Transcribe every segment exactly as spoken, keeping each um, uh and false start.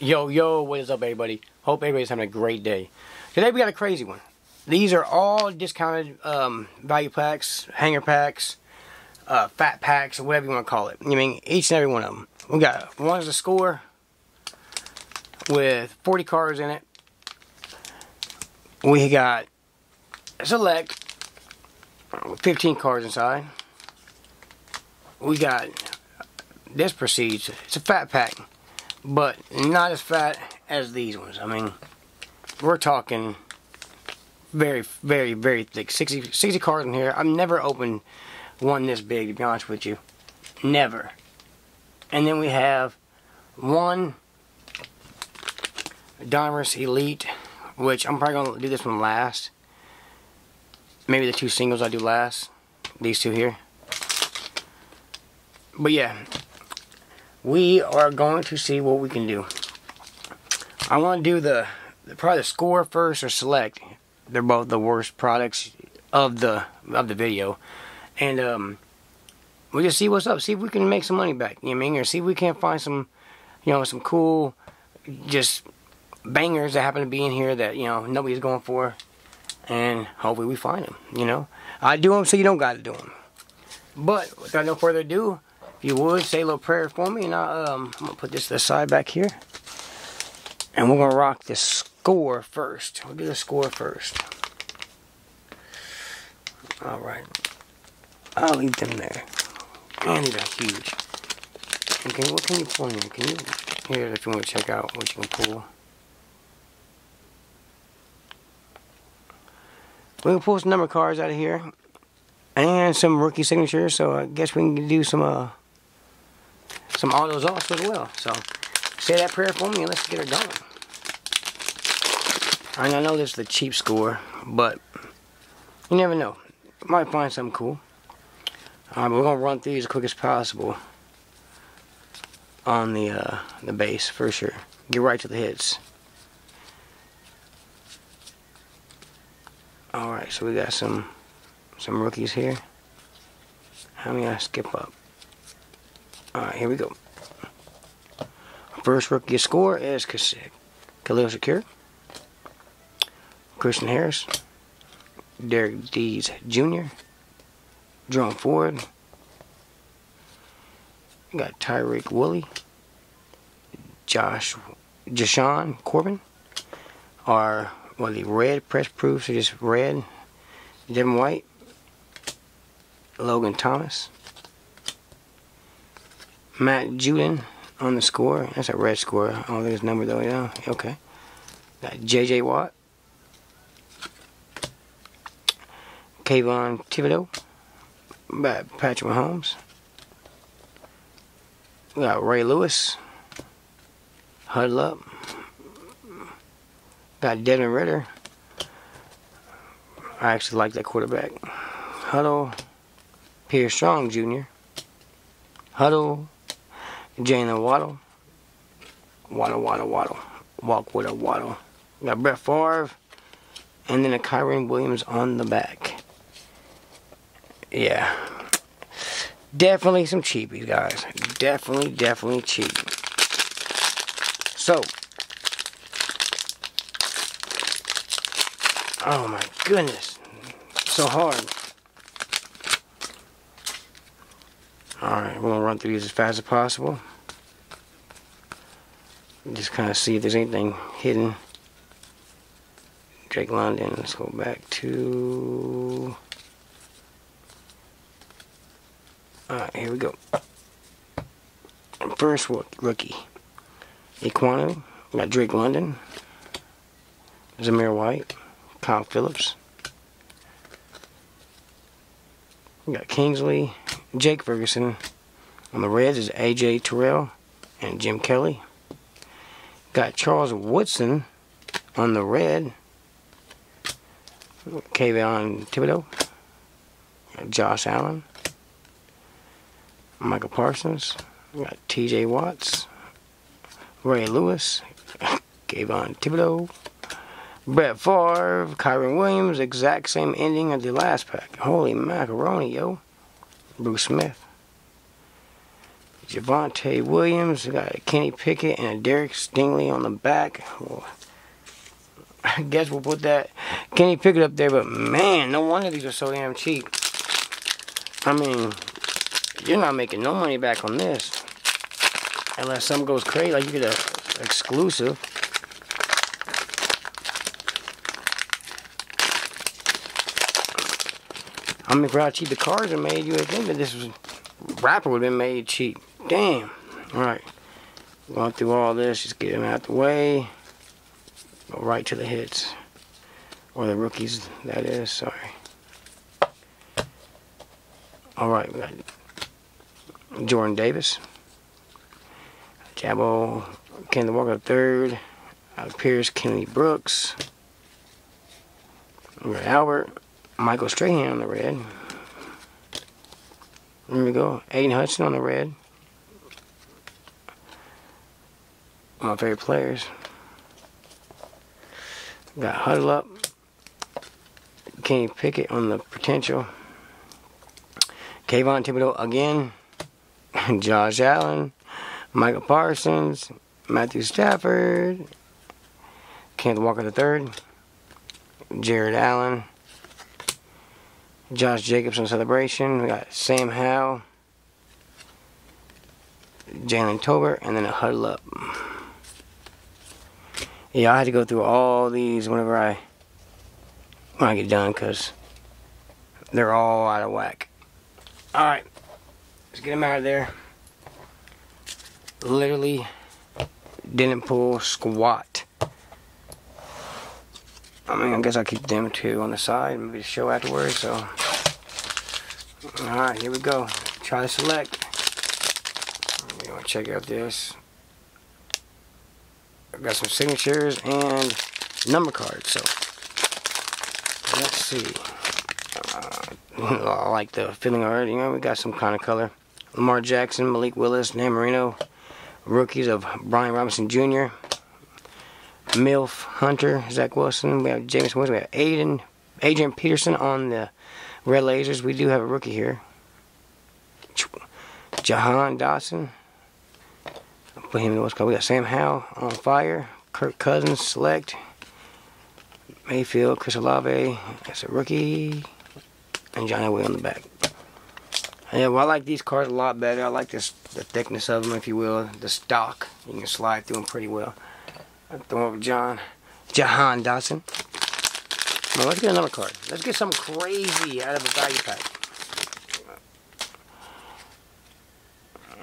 Yo, yo, what is up, everybody? Hope everybody's having a great day. Today we got a crazy one. These are all discounted um, value packs, hanger packs, uh, fat packs, whatever you want to call it. I mean, each and every one of them. We got one is a score with forty cards in it. We got a select with fifteen cards inside. We got this prestige. It's a fat pack, but not as fat as these ones. I mean, we're talking very, very, very thick. sixty, sixty cards in here. I've never opened one this big, to be honest with you. Never. And then we have one Donnerous Elite, which I'm probably going to do this one last. Maybe the two singles I do last. These two here. But yeah, we are going to see what we can do. I want to do the probably the score first or select. They're both the worst products of the of the video, and um, we just see what's up. See if we can make some money back. You know what I mean? Or see if we can't find some, you know, some cool, just bangers that happen to be in here that you know nobody's going for, and hopefully we find them. You know, I do them so you don't got to do them. But without no further ado, you would say a little prayer for me, and I, um, I'm gonna put this to the side back here, and we're gonna rock this score first. We'll do the score first. All right, I'll leave them there. And these are huge. Okay, what can you pull in? Can you here if you want to check out what you can pull? We're gonna pull some number cards out of here, and some rookie signatures. So I guess we can do some uh. some autos also as well. So say that prayer for me and let's get her going. And I know this is the cheap score, but you never know. Might find something cool. Alright, but we're gonna run through these as quick as possible on the uh the base for sure. Get right to the hits. Alright, so we got some some rookies here. How many I skip up? Alright, here we go. First rookie score is Khalil Shakir, Christian Harris, Derek Dees Junior, Jerome Ford. We got Tyreek Woolley, Josh, Jashawn Corbin, our well the red press proof, so just red. Devin White, Logan Thomas. Matt Judon on the score. That's a red score. I don't think it's numbered though. Yeah. Okay. Got J J. Watt. Kayvon Thibodeau. Patrick Mahomes. We got Ray Lewis. Huddle Up. Got Devin Ritter. I actually like that quarterback. Huddle. Pierre Strong Junior Huddle. Jalen Waddle, Waddle, Waddle, Waddle, walk with a waddle. We got Brett Favre, and then a Kyren Williams on the back. Yeah, definitely some cheapies, guys. Definitely, definitely cheap. So, oh my goodness, so hard. Alright, we're going to run through these as fast as possible. Just kind of see if there's anything hidden. Drake London, let's go back to... Alright, here we go. First rookie. Ekwonu. We got Drake London. Zamir White. Kyle Phillips. We got Kingsley. Jake Ferguson. On the Reds is A J Terrell and Jim Kelly. Got Charles Woodson on the red. Kayvon Thibodeau. Got Josh Allen. Michael Parsons. Got T J Watts. Ray Lewis. Kayvon Thibodeau. Brett Favre. Kyren Williams. Exact same ending as the last pack. Holy macaroni, yo. Bruce Smith. Javonte Williams. We got a Kenny Pickett and a Derek Stingley on the back. Well, I guess we'll put that Kenny Pickett up there, but man, no wonder these are so damn cheap. I mean, you're not making no money back on this. Unless something goes crazy, like you get an exclusive. I mean, for how cheap the cards are made, you would think that this was, wrapper would have been made cheap. Damn. Alright. Going through all this, just get them out the way. Go right to the hits. Or the rookies, that is. Sorry. Alright, we got Jordan Davis. Jabbo, Kenneth Walker third. Pierce, Kennedy Brooks. We got Albert. Michael Strahan on the red. There we go. Aiden Hutchinson on the red. My favorite players. Got Huddle Up. Kenny Pickett on the potential. Kayvon Thibodeau again. Josh Allen. Michael Parsons. Matthew Stafford. Kenneth Walker the third. Jared Allen. Josh Jacobs on celebration. We got Sam Howell, Jalen Tolbert, and then a Huddle Up. Yeah, I had to go through all these whenever I when I get done because they're all out of whack. All right, let's get them out of there. Literally didn't pull squat. I mean, I guess I'll keep them two on the side, maybe to show afterwards, so. Alright, here we go. Try to select. You want to check out this. I've got some signatures and number cards, so. Let's see. Uh, I like the feeling already. You know, we got some kind of color. Lamar Jackson, Malik Willis, Nan Marino. Rookies of Brian Robinson Junior Milf Hunter, Zach Wilson. We have James Williams. We have Aiden, Adrian Peterson on the red lasers. We do have a rookie here. Jahan Dotson. I'll put him in the what's called. We got Sam Howell on fire. Kirk Cousins select. Mayfield, Chris Olave. That's a rookie. And John Elway on the back. Yeah, well, I like these cards a lot better. I like this the thickness of them, if you will. The stock. You can slide through them pretty well. Throw over John, Jahan Dotson. Now let's get another card. Let's get something crazy out of a value pack.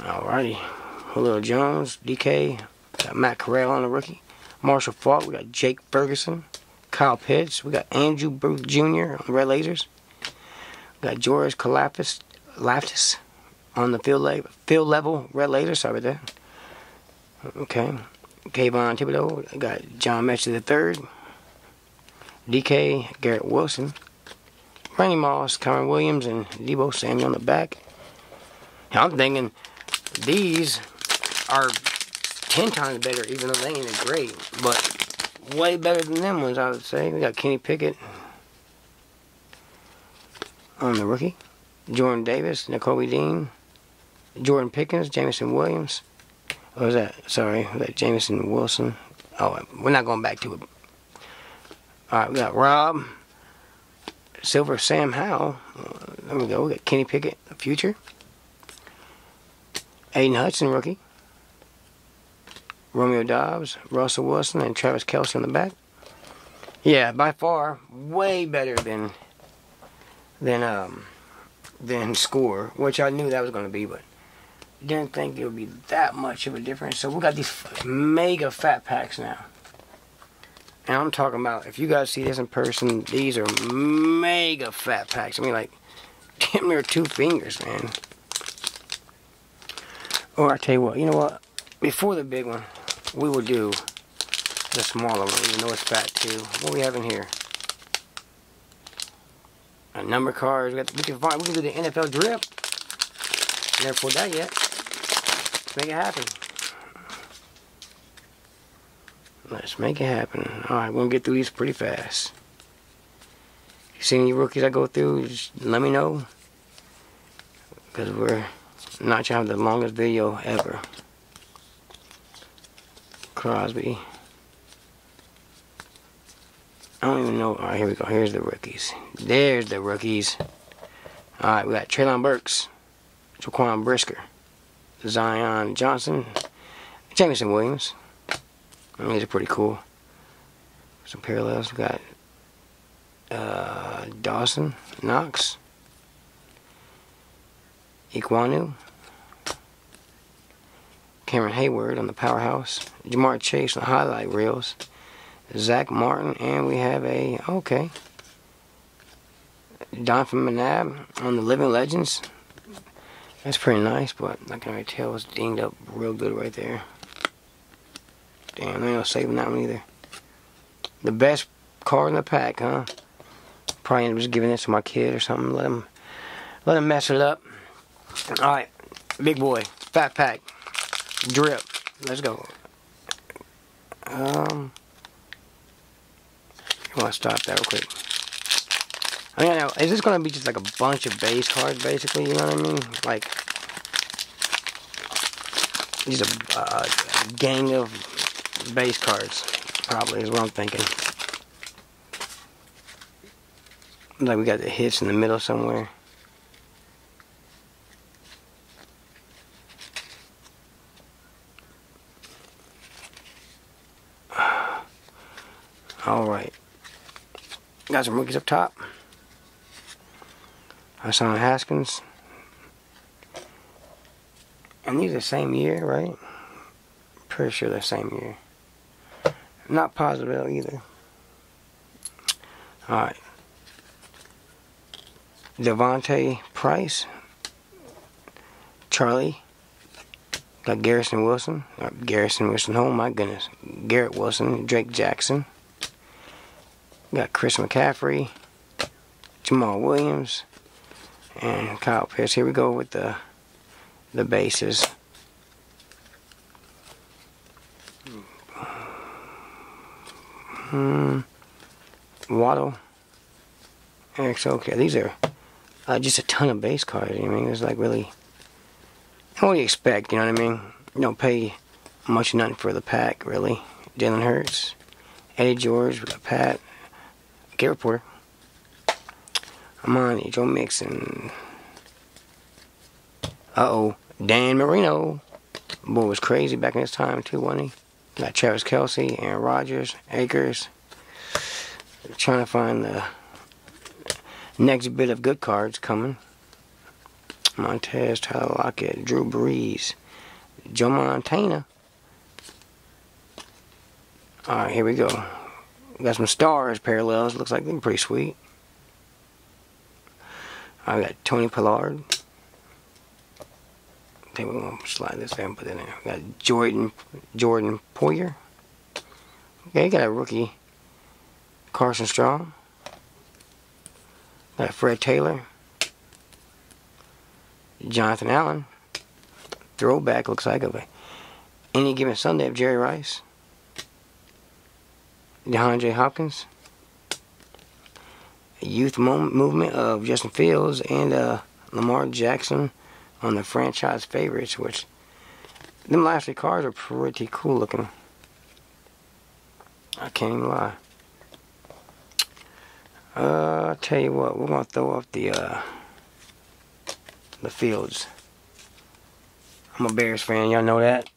Alrighty, Julio Jones, D K, got Matt Corral on the rookie, Marshall Faulk, we got Jake Ferguson, Kyle Pitts, we got Andrew Booth Junior on the red lasers, we got George Kalaftis, Laftis on the field level, field level red laser. Sorry about that. Okay. Kayvon Thibodeau, got John Metcalf the third, D K, Garrett Wilson, Randy Moss, Kyren Williams, and Debo Samuel on the back. Now I'm thinking these are ten times better, even though they ain't as great, but way better than them ones, I would say. We got Kenny Pickett on the rookie, Jordan Davis, N'Kobe Dean, Jordan Pickens, Jamison Williams. What was that? Sorry, was that Jamison Wilson? Oh, we're not going back to it. Alright, we got Rob, Silver, Sam Howell. Uh, there we go. We got Kenny Pickett, the future. Aiden Hutchinson, rookie. Romeo Doubs, Russell Wilson, and Travis Kelce on the back. Yeah, by far, way better than than um than score, which I knew that was going to be, but didn't think it would be that much of a difference. So we got these mega fat packs now. And I'm talking about, if you guys see this in person, these are mega fat packs. I mean, like, damn near two fingers, man. Or I tell you what, you know what? Before the big one, we will do the smaller one. Even though it's fat, too. What do we have in here? A number card. We, we can find, we can do the N F L drip. Never pulled that yet. Make it happen. Let's make it happen. Alright, we're gonna get through these pretty fast. You see any rookies I go through, just let me know. Because we're Not trying to have the longest video ever. Crosby. I don't even know. Alright, here we go. Here's the rookies. There's the rookies. Alright, we got Treylon Burks, Jaquan Brisker, Zion Johnson, Jamison Williams. I mean, these are pretty cool. Some parallels. We got uh, Dawson, Knox, Ekwonu, Cameron Hayward on the powerhouse, Jamar Chase on the highlight reels, Zach Martin, and we have a, okay, Donovan McNabb on the Living Legends. That's pretty nice, but I can already tell it's dinged up real good right there. Damn, they ain't no saving that one either. The best card in the pack, huh? Probably end up just giving this to my kid or something. Let him, let him mess it up. All right, big boy, fat pack, drip. Let's go. Um, I want to stop that real quick. I mean, now, is this gonna be just like a bunch of base cards, basically? You know what I mean? Like, just a uh, gang of base cards, probably is what I'm thinking. Like we got the hits in the middle somewhere. Alright. Got some rookies up top. Hassan Haskins. And these are the same year, right? Pretty sure they're the same year. Not positive either. Alright. Devontae Price. Charlie. Got Garrison Wilson. Uh, Garrison Wilson. Oh my goodness. Garrett Wilson. Drake Jackson. Got Chris McCaffrey, Jamal Williams, and Kyle Pitts. Here we go with the the bases. Hmm. Waddle. Eric's okay. These are uh, just a ton of base cards. You know what I mean, it's like really. What do you expect? You know what I mean. You don't pay much nothing for the pack, really. Jalen Hurts, Eddie George. We got Pat. Garrett Porter, Amani, Joe Mixon, uh-oh, Dan Marino. Boy was crazy back in his time too, wasn't he? Got Travis Kelce, Aaron Rodgers, Akers. Trying to find the next bit of good cards coming. Montez, Tyler Lockett, Drew Brees, Joe Montana. Alright, here we go. We got some stars parallels. Looks like they're pretty sweet. I got Tony Pollard. I think we're gonna slide this down, put that in. We got Jordan Jordan Poyer. Okay, you got a rookie. Carson Strong. Got Fred Taylor. Jonathan Allen. Throwback looks like of a Any Given Sunday of Jerry Rice. DeAndre Hopkins, youth movement of Justin Fields, and uh, Lamar Jackson on the franchise favorites, which them last three cards are pretty cool looking. I can't even lie. Uh, I'll tell you what, we're going to throw up the, uh, the Fields. I'm a Bears fan, y'all know that.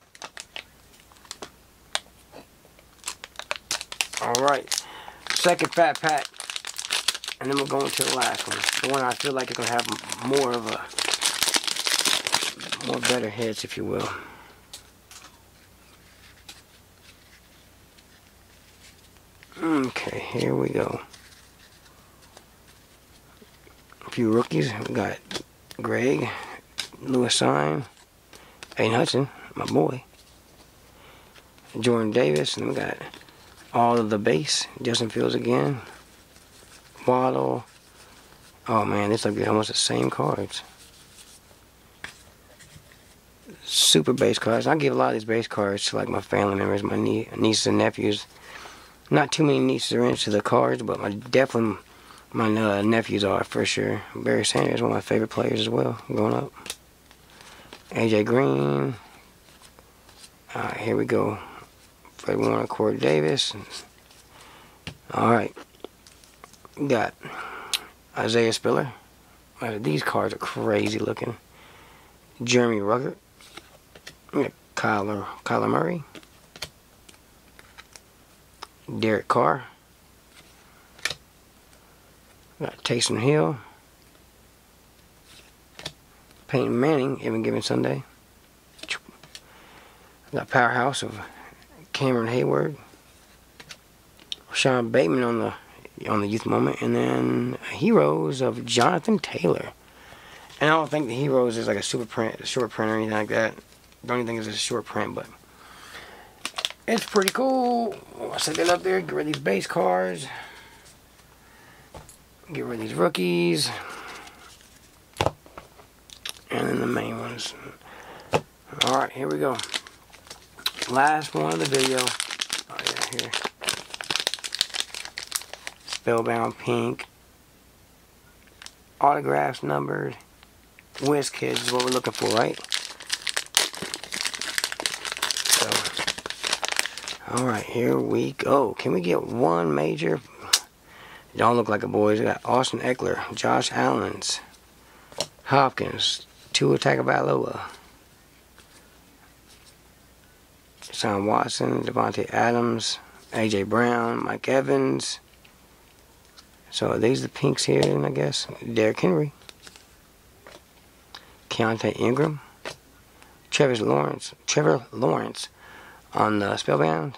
Alright, second fat pack, and then we're going to the last one. The one I feel like is going to have more of a, more better hits, if you will. Okay, here we go. A few rookies. We got Greg, Lewis Sign, Aiden Hutchinson, my boy, Jordan Davis, and we got all of the base. Justin Fields again. Waddle. Oh man, this looks like almost the same cards. Super base cards. I give a lot of these base cards to like my family members, my nie nieces and nephews. Not too many nieces are into the cards, but my definitely my uh, nephews are for sure. Barry Sanders is one of my favorite players as well growing up. A J Green. All right, here we go. Play one on Corey Davis. All right. We got Isaiah Spiller. These cards are crazy looking. Jeremy Ruggert. Kyler, Kyler Murray. Derek Carr. We got Taysom Hill. Peyton Manning, even given Sunday. We got powerhouse of Cameron Hayward. Sean Bateman on the on the youth moment, and then heroes of Jonathan Taylor. And I don't think the heroes is like a super print, a short print or anything like that. Don't even think it's a short print, but it's pretty cool. I'll set that up there. Get rid of these base cards. Get rid of these rookies, and then the main ones. All right, here we go. Last one of the video. Oh yeah, here. Spellbound Pink. Autographs numbered. WizKids is what we're looking for, right? So, alright, here we go. Can we get one major? Don't look like a boys. We got Austin Eckler, Josh Allen's, Hopkins, Tua Tagovailoa, Sean Watson, Devontae Adams, A J Brown, Mike Evans. So are these the pinks here then, I guess? Derrick Henry. Keontae Ingram. Trevor Lawrence. Trevor Lawrence on the Spellbound.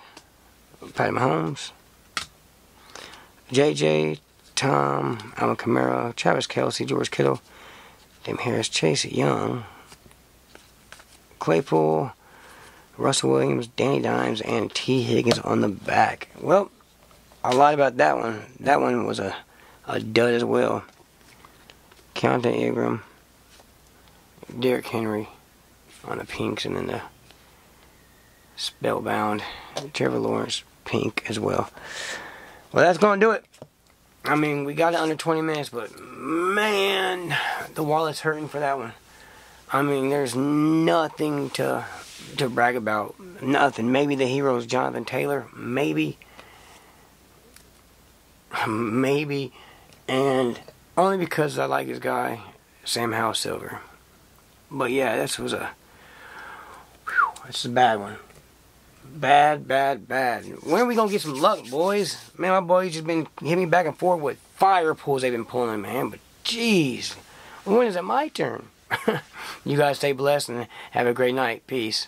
Patty Mahomes. J J, Tom, Alvin Kamara, Travis Kelce, George Kittle, Dame Harris, Chase Young, Claypool, Russell Williams, Danny Dimes, and T. Higgins on the back. Well, I lied about that one. That one was a, a dud as well. Keontae Ingram, Derrick Henry on the pinks, and then the Spellbound Trevor Lawrence pink as well. Well, that's going to do it. I mean, we got it under twenty minutes, but man, the wallet's hurting for that one. I mean, there's nothing to to brag about. Nothing. Maybe the heroes, Jonathan Taylor. Maybe. Maybe, and only because I like this guy, Sam Howell Silver. But yeah, this was a, whew, this is a bad one. Bad, bad, bad. When are we gonna get some luck, boys? Man, my boys just been hitting me back and forth with fire pulls they've been pulling, man. But jeez, when is it my turn? You guys stay blessed and have a great night. Peace.